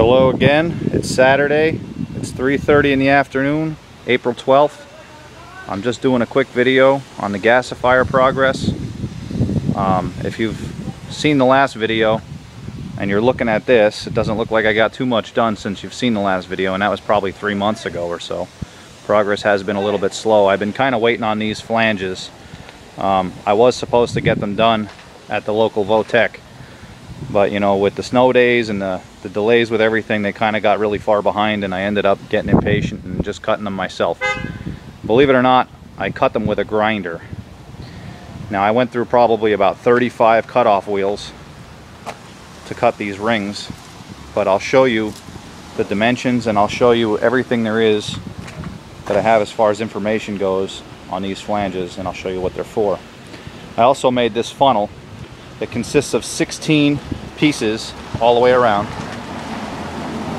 Hello again, it's Saturday, it's 3:30 in the afternoon, April 12th. I'm just doing a quick video on the gasifier progress. If you've seen the last video and you're looking at this, it doesn't look like I got too much done since you've seen the last video, and that was probably 3 months ago or so. Progress has been a little bit slow. I've been kind of waiting on these flanges. I was supposed to get them done at the local Votech, but you know, with the snow days and the delays with everything, they kind of got really far behind, and I ended up getting impatient and just cutting them myself. Believe it or not, I cut them with a grinder. Now, I went through probably about 35 cutoff wheels to cut these rings, but I'll show you the dimensions and I'll show you everything there is that I have as far as information goes on these flanges, and I'll show you what they're for. I also made this funnel. It consists of 16 pieces all the way around,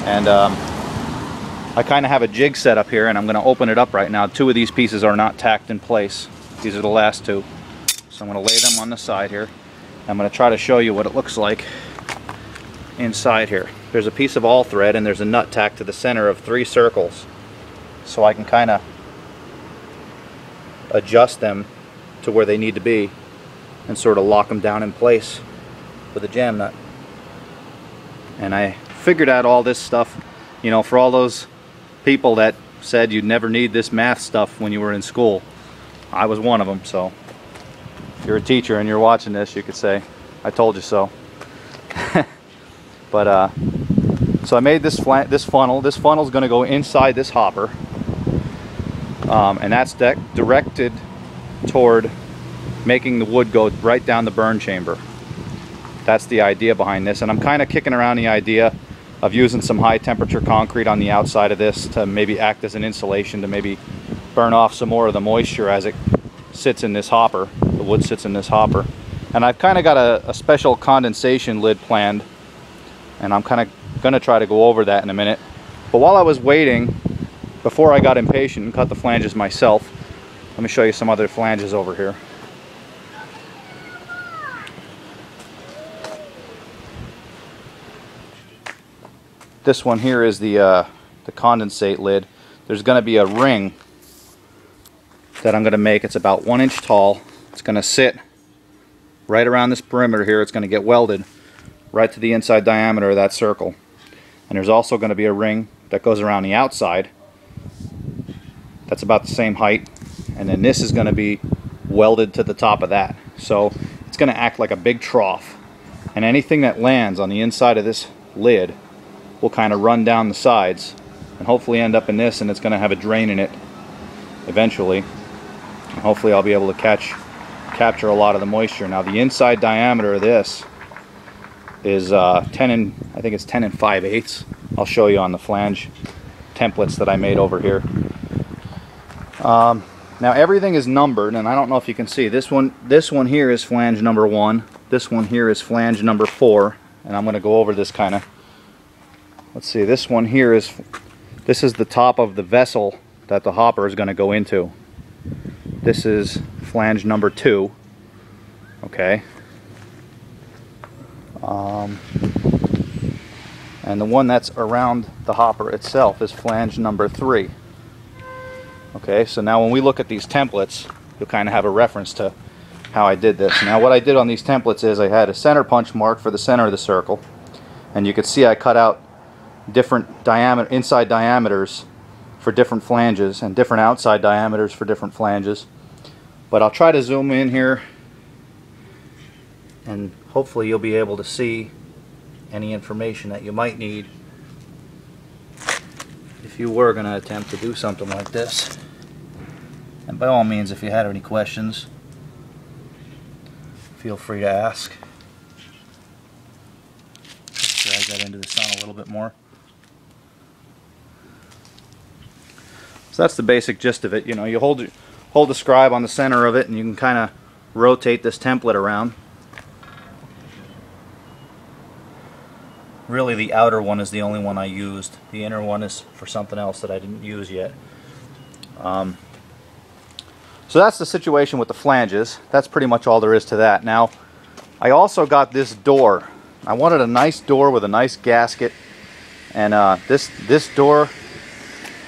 and I kind of have a jig set up here, and I'm going to open it up right now. Two of these pieces are not tacked in place. These are the last two, so I'm going to lay them on the side here. I'm going to try to show you what it looks like inside here. There's a piece of all thread, and there's a nut tacked to the center of 3 circles, so I can kind of adjust them to where they need to be and sort of lock them down in place with a jam nut. And I figured out all this stuff, you know, for all those people that said you'd never need this math stuff when you were in school. I was one of them, so if you're a teacher and you're watching this, you could say, I told you so. But so I made this funnel. This funnel's gonna go inside this hopper, and that's directed toward making the wood go right down the burn chamber. That's the idea behind this, and I'm kind of kicking around the idea of using some high temperature concrete on the outside of this to maybe act as an insulation, to maybe burn off some more of the moisture as it sits in this hopper. The wood sits in this hopper, and I've kind of got a special condensation lid planned, and I'm kind of going to try to go over that in a minute. But while I was waiting, before I got impatient and cut the flanges myself, let me show you some other flanges over here. This one here is the condensate lid. There's going to be a ring that I'm going to make. It's about 1 inch tall. It's going to sit right around this perimeter here. It's going to get welded right to the inside diameter of that circle. And there's also going to be a ring that goes around the outside that's about the same height. And then this is going to be welded to the top of that. So it's going to act like a big trough. And anything that lands on the inside of this lid will kind of run down the sides and hopefully end up in this, and it's going to have a drain in it eventually. And hopefully I'll be able to capture a lot of the moisture. Now, the inside diameter of this is 10 and 5/8. I'll show you on the flange templates that I made over here. Now, everything is numbered, and I don't know if you can see this one here is flange number 1. This one here is flange number 4, and I'm going to go over this kind of. Let's see, this one here is, this is the top of the vessel that the hopper is going to go into. This is flange number 2. Okay. And the one that's around the hopper itself is flange number 3. Okay, so now when we look at these templates, you'll kind of have a reference to how I did this. Now, what I did on these templates is I had a center punch mark for the center of the circle, and you could see I cut out different inside diameters for different flanges and different outside diameters for different flanges. But I'll try to zoom in here, and hopefully you'll be able to see any information that you might need if you were going to attempt to do something like this. And by all means, if you had any questions, feel free to ask. Drag that into the sun a little bit more. So that's the basic gist of it. You know, you hold the scribe on the center of it, and you can kind of rotate this template around. Really, the outer one is the only one I used. The inner one is for something else that I didn't use yet. So that's the situation with the flanges. That's pretty much all there is to that. Now, I also got this door. I wanted a nice door with a nice gasket And this door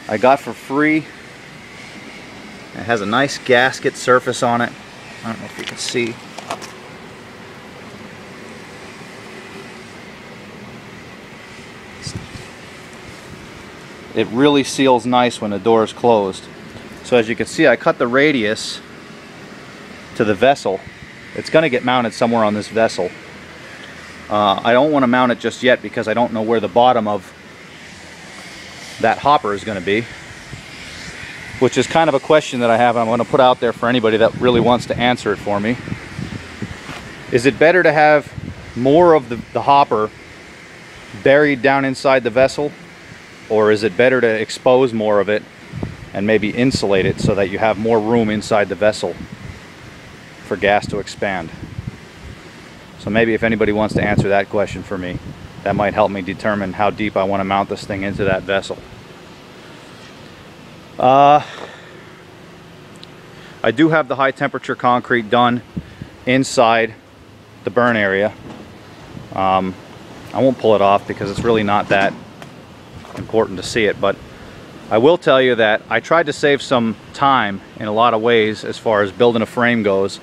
I got for free. It has a nice gasket surface on it. I don't know if you can see. It really seals nice when the door is closed. So as you can see, I cut the radius to the vessel. It's going to get mounted somewhere on this vessel. I don't want to mount it just yet because I don't know where the bottom of that hopper is going to be, which is kind of a question that I have. I'm going to put out there for anybody that really wants to answer it for me. Is it better to have more of the hopper buried down inside the vessel, or is it better to expose more of it and maybe insulate it so that you have more room inside the vessel for gas to expand? So maybe if anybody wants to answer that question for me, that might help me determine how deep I want to mount this thing into that vessel. I do have the high temperature concrete done inside the burn area. I won't pull it off because it's really not that important to see it, but I will tell you that I tried to save some time in a lot of ways as far as building a frame goes.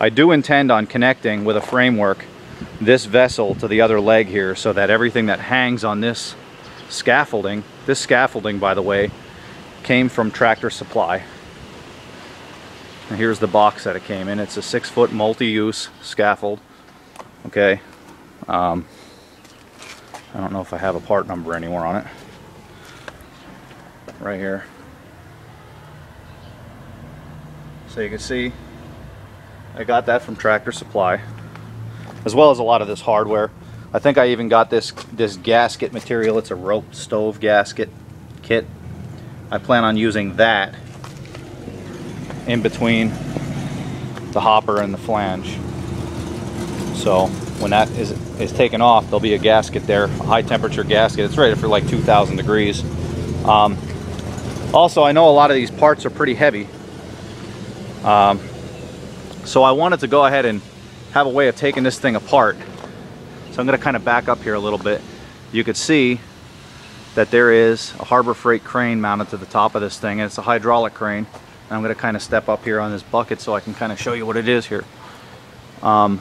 I do intend on connecting with a framework this vessel to the other leg here, so that everything that hangs on this scaffolding — this scaffolding, by the way, came from Tractor Supply. And here's the box that it came in. It's a 6-foot multi-use scaffold. Okay. I don't know if I have a part number anywhere on it. Right here. So you can see I got that from Tractor Supply, as well as a lot of this hardware. I think I even got this gasket material. It's a rope stove gasket kit. I plan on using that in between the hopper and the flange. So when that is taken off, there'll be a gasket there, a high temperature gasket. It's rated for like 2,000 degrees. Also, I know a lot of these parts are pretty heavy. So I wanted to go ahead and have a way of taking this thing apart. So I'm going to kind of back up here a little bit. You could see that there is a Harbor Freight crane mounted to the top of this thing, and it's a hydraulic crane. And I'm going to kind of step up here on this bucket so I can kind of show you what it is here. The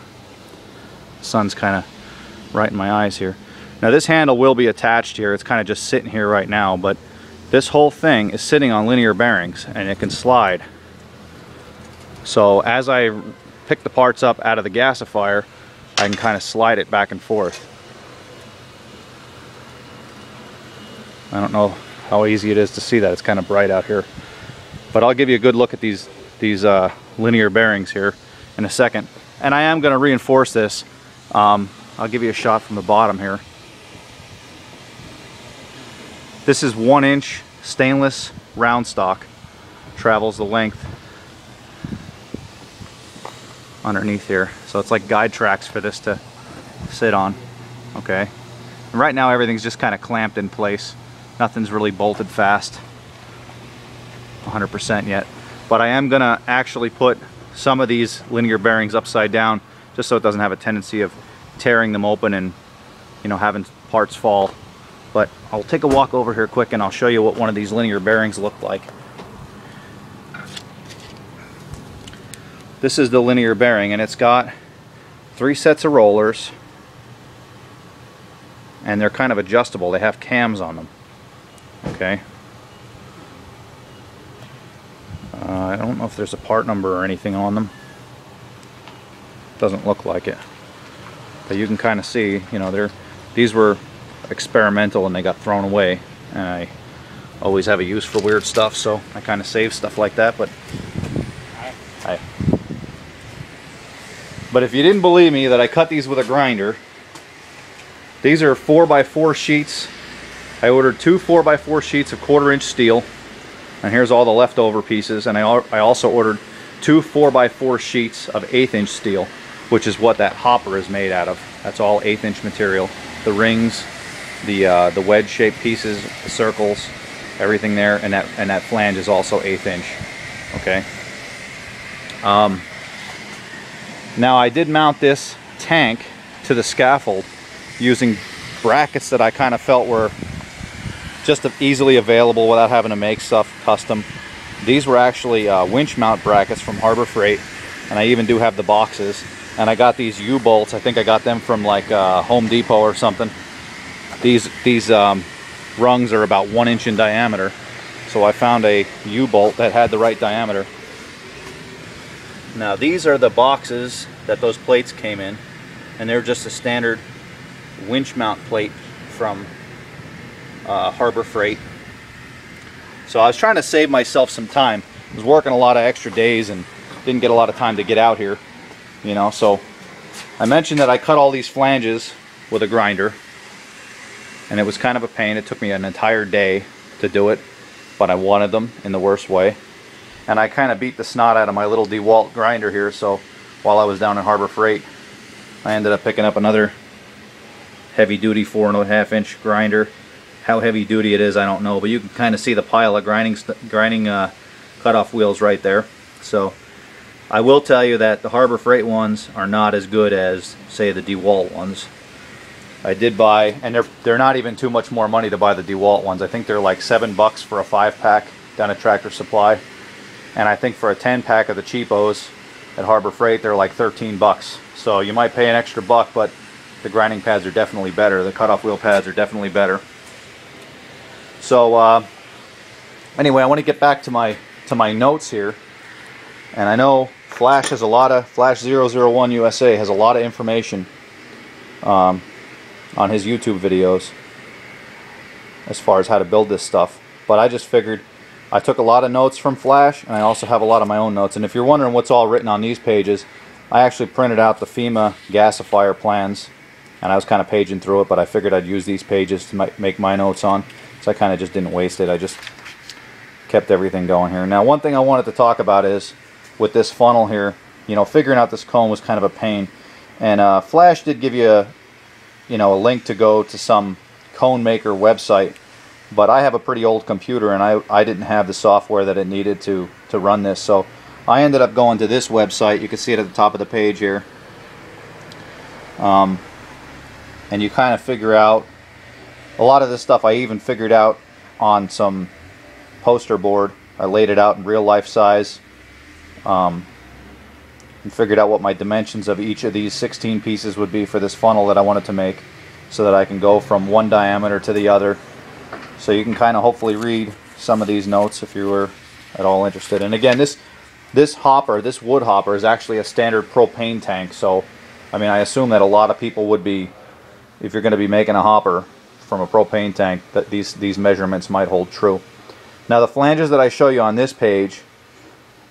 sun's kind of right in my eyes here. Now this handle will be attached here. It's kind of just sitting here right now, but this whole thing is sitting on linear bearings and it can slide. So as I pick the parts up out of the gasifier, I can kind of slide it back and forth. I don't know how easy it is to see that. It's kind of bright out here. But I'll give you a good look at these linear bearings here in a second. And I am going to reinforce this. I'll give you a shot from the bottom here. This is 1-inch stainless round stock. Travels the length underneath here. So it's like guide tracks for this to sit on. Okay. And right now everything's just kind of clamped in place. Nothing's really bolted fast 100% yet, but I am gonna actually put some of these linear bearings upside down just so it doesn't have a tendency of tearing them open and, you know, having parts fall. But I'll take a walk over here quick and I'll show you what one of these linear bearings look like. This is the linear bearing, and it's got 3 sets of rollers, and they're kind of adjustable. They have cams on them. Okay. I don't know if there's a part number or anything on them. Doesn't look like it. But you can kind of see, you know, these were experimental and they got thrown away. And I always have a use for weird stuff, so I kind of save stuff like that. But if you didn't believe me that I cut these with a grinder, these are 4x4 sheets. I ordered 2 4x4 sheets of 1/4-inch steel, and here's all the leftover pieces. And I also ordered 2 4x4 sheets of 1/8-inch steel, which is what that hopper is made out of. That's all 1/8-inch material. The rings, the wedge-shaped pieces, the circles, everything there, and that flange is also 1/8-inch. Okay. Now I did mount this tank to the scaffold using brackets that I kind of felt were just easily available without having to make stuff custom. These were actually winch mount brackets from Harbor Freight, and I even do have the boxes. And I got these U-bolts. I think I got them from like Home Depot or something. These rungs are about 1 inch in diameter, so I found a U-bolt that had the right diameter. Now these are the boxes that those plates came in, and they're just a standard winch mount plate from Harbor Freight. So I was trying to save myself some time. I was working a lot of extra days and didn't get a lot of time to get out here, you know. So I mentioned that I cut all these flanges with a grinder, and it was kind of a pain. It took me an entire day to do it, but I wanted them in the worst way. And I kind of beat the snot out of my little Dewalt grinder here, so while I was down in Harbor Freight, I ended up picking up another heavy-duty 4.5-inch grinder. How heavy-duty it is, I don't know, but you can kind of see the pile of grinding cutoff wheels right there. So I will tell you that the Harbor Freight ones are not as good as, say, the Dewalt ones. I did buy, and they're not even too much more money to buy the Dewalt ones. I think they're like $7 for a 5-pack down at Tractor Supply. And I think for a 10-pack of the cheapos at Harbor Freight, they're like $13. So you might pay an extra buck, but the grinding pads are definitely better. The cutoff wheel pads are definitely better. So anyway, I want to get back to my notes here. And I know Flash001USA has a lot of information on his YouTube videos as far as how to build this stuff. But I just figured, I took a lot of notes from Flash, and I also have a lot of my own notes. And if you're wondering what's all written on these pages, I actually printed out the FEMA gasifier plans, and I was kind of paging through it, but I figured I'd use these pages to make my notes on, so I kind of just didn't waste it. I just kept everything going here. Now, one thing I wanted to talk about is, with this funnel here, you know, figuring out this cone was kind of a pain. And Flash did give you a link to go to some cone maker website, but I have a pretty old computer, and I didn't have the software that it needed to run this, so I ended up going to this website. You can see it at the top of the page here, and you kind of figure out a lot of this stuff. I even figured out on some poster board. I laid it out in real life size, and figured out what my dimensions of each of these 16 pieces would be for this funnel that I wanted to make, so that I can go from one diameter to the other. So you can kind of hopefully read some of these notes if you were at all interested. And again, this wood hopper is actually a standard propane tank. So, I mean, I assume that a lot of people would be, if you're going to be making a hopper from a propane tank, that these measurements might hold true. Now, the flanges that I show you on this page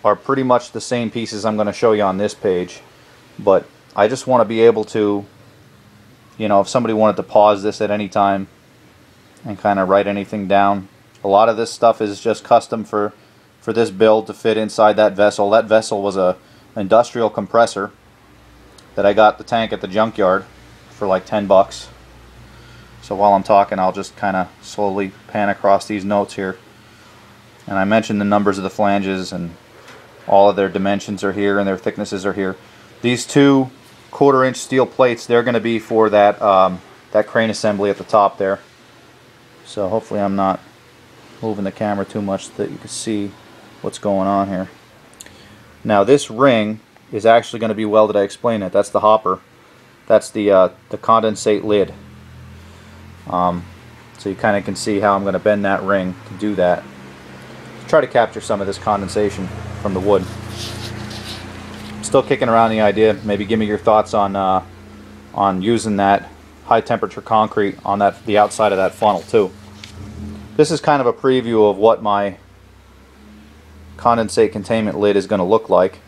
are pretty much the same pieces I'm going to show you on this page. But I just want to be able to, you know, if somebody wanted to pause this at any time and kind of write anything down. A lot of this stuff is just custom for this build to fit inside that vessel. That vessel was an industrial compressor that I got the tank at the junkyard for like $10. So while I'm talking, I'll just kind of slowly pan across these notes here. And I mentioned the numbers of the flanges, and all of their dimensions are here and their thicknesses are here. These 2/4-inch steel plates, they're going to be for that, that crane assembly at the top there. So hopefully I'm not moving the camera too much so that you can see what's going on here. Now this ring is actually going to be welded. I explained it. That's the hopper. That's the condensate lid. So you kind of can see how I'm going to bend that ring to do that. Try to capture some of this condensation from the wood. I'm still kicking around the idea. Maybe give me your thoughts on using that high temperature concrete on the outside of that funnel too. This is kind of a preview of what my condensate containment lid is going to look like.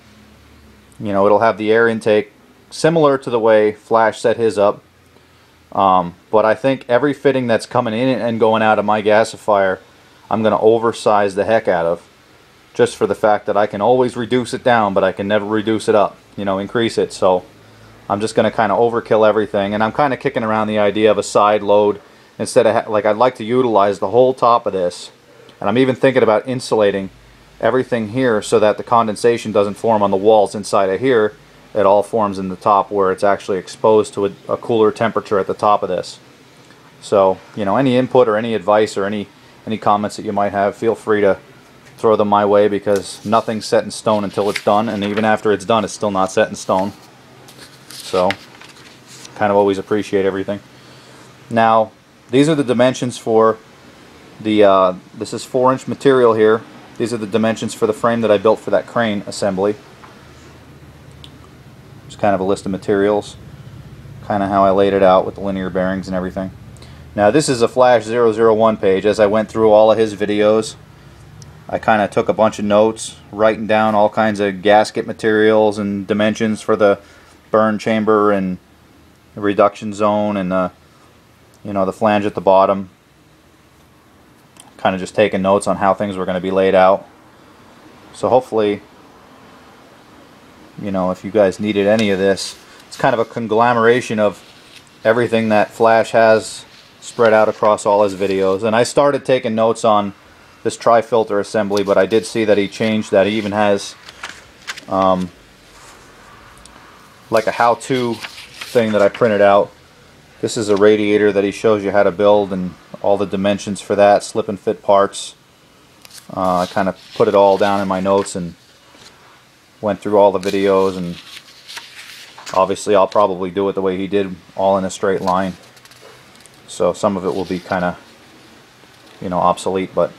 You know, it'll have the air intake similar to the way Flash set his up, but I think every fitting that's coming in and going out of my gasifier, I'm going to oversize the heck out of, just for the fact that I can always reduce it down, but I can never reduce it up, you know, increase it. So I'm just going to kind of overkill everything, and I'm kind of kicking around the idea of a side load instead of, like, I'd like to utilize the whole top of this. And I'm even thinking about insulating everything here so that the condensation doesn't form on the walls inside of here. It all forms in the top where it's actually exposed to a cooler temperature at the top of this. So, you know, any input or any advice or any comments that you might have, feel free to throw them my way, because nothing's set in stone until it's done, and even after it's done, it's still not set in stone. So, kind of always appreciate everything. Now, these are the dimensions for the, this is 4-inch material here. These are the dimensions for the frame that I built for that crane assembly. Just kind of a list of materials, kind of how I laid it out with the linear bearings and everything. Now, this is a Flash001 page. As I went through all of his videos, I kind of took a bunch of notes, writing down all kinds of gasket materials and dimensions for the burn chamber and the reduction zone and the, you know, the flange at the bottom. Kind of just taking notes on how things were going to be laid out. So hopefully, you know, if you guys needed any of this, it's kind of a conglomeration of everything that Flash has spread out across all his videos. And I started taking notes on this tri-filter assembly, but I did see that he changed that. He even has like a how-to thing that I printed out. This is a radiator that he shows you how to build and all the dimensions for that, slip and fit parts. I kind of put it all down in my notes and went through all the videos, and obviously I'll probably do it the way he did, all in a straight line. So some of it will be kind of, you know, obsolete, but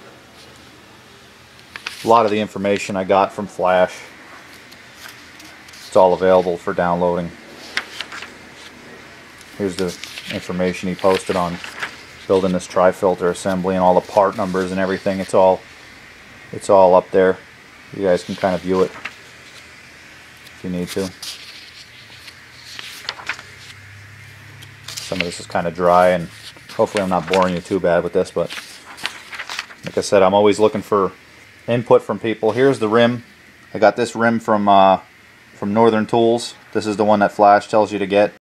a lot of the information I got from Flash, it's all available for downloading. Here's the information he posted on building this tri-filter assembly and all the part numbers and everything. It's all up there. You guys can kind of view it if you need to. Some of this is kind of dry, and hopefully I'm not boring you too bad with this, but like I said, I'm always looking for input from people. Here's the rim. I got this rim from Northern Tools. This is the one that Flash tells you to get.